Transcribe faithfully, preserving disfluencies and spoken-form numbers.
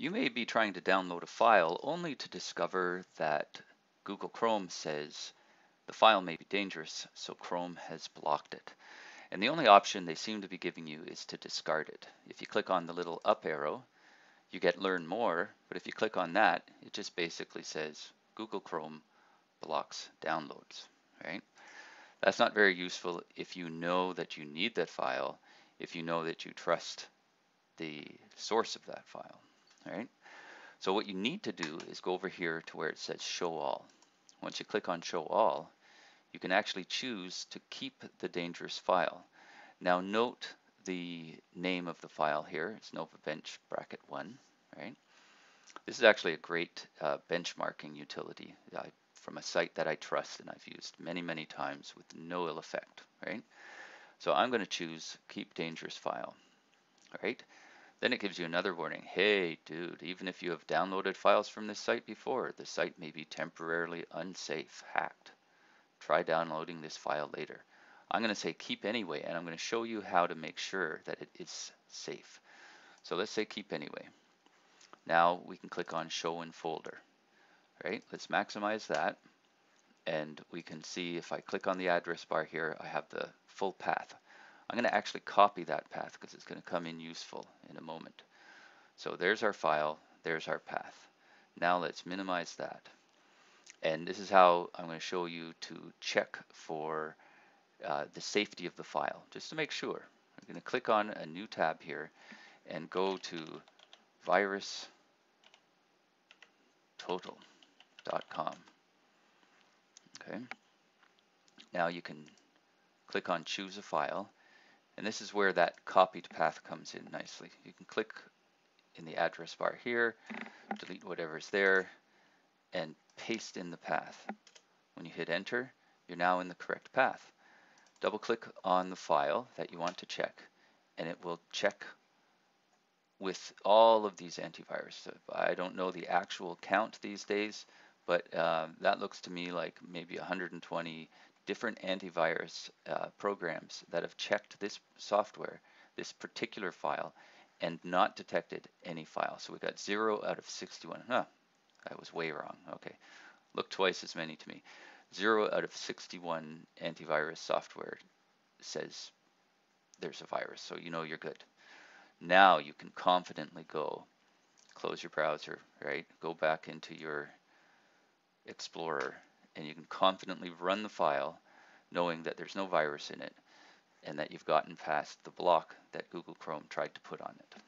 You may be trying to download a file only to discover that Google Chrome says the file may be dangerous, so Chrome has blocked it. And the only option they seem to be giving you is to discard it. If you click on the little up arrow, you get Learn More, but if you click on that, it just basically says Google Chrome blocks downloads, right? That's not very useful if you know that you need that file, if you know that you trust the source of that file, right? So what you need to do is go over here to where it says Show All. Once you click on Show All, you can actually choose to keep the dangerous file. Now note the name of the file here. It's NovaBench bracket one, right? This is actually a great uh, benchmarking utility uh, from a site that I trust and I've used many, many times with no ill effect, right? So I'm going to choose Keep Dangerous File, all right? Then it gives you another warning. Hey, dude, even if you have downloaded files from this site before, the site may be temporarily unsafe, hacked. Try downloading this file later. I'm going to say keep anyway, and I'm going to show you how to make sure that it is safe. So let's say keep anyway. Now we can click on Show in Folder. Right? Let's maximize that, and we can see if I click on the address bar here, I have the full path. I'm going to actually copy that path because it's going to come in useful in a moment. So there's our file, there's our path. Now let's minimize that. And this is how I'm going to show you to check for uh, the safety of the file, just to make sure. I'm going to click on a new tab here and go to virus total dot com. Okay. Now you can click on Choose a File, and this is where that copied path comes in nicely. You can click in the address bar here, delete whatever's there, and paste in the path. When you hit enter, you're now in the correct path. Double click on the file that you want to check, and it will check with all of these antivirus. I don't know the actual count these days, but uh, that looks to me like maybe one hundred twenty different antivirus uh, programs that have checked this software, this particular file, and not detected any file. So we got zero out of sixty-one. Huh. I was way wrong. Okay, look twice as many to me. Zero out of sixty-one antivirus software says there's a virus, so you know you're good. Now you can confidently go, close your browser, right? Go back into your Explorer, and you can confidently run the file knowing that there's no virus in it and that you've gotten past the block that Google Chrome tried to put on it.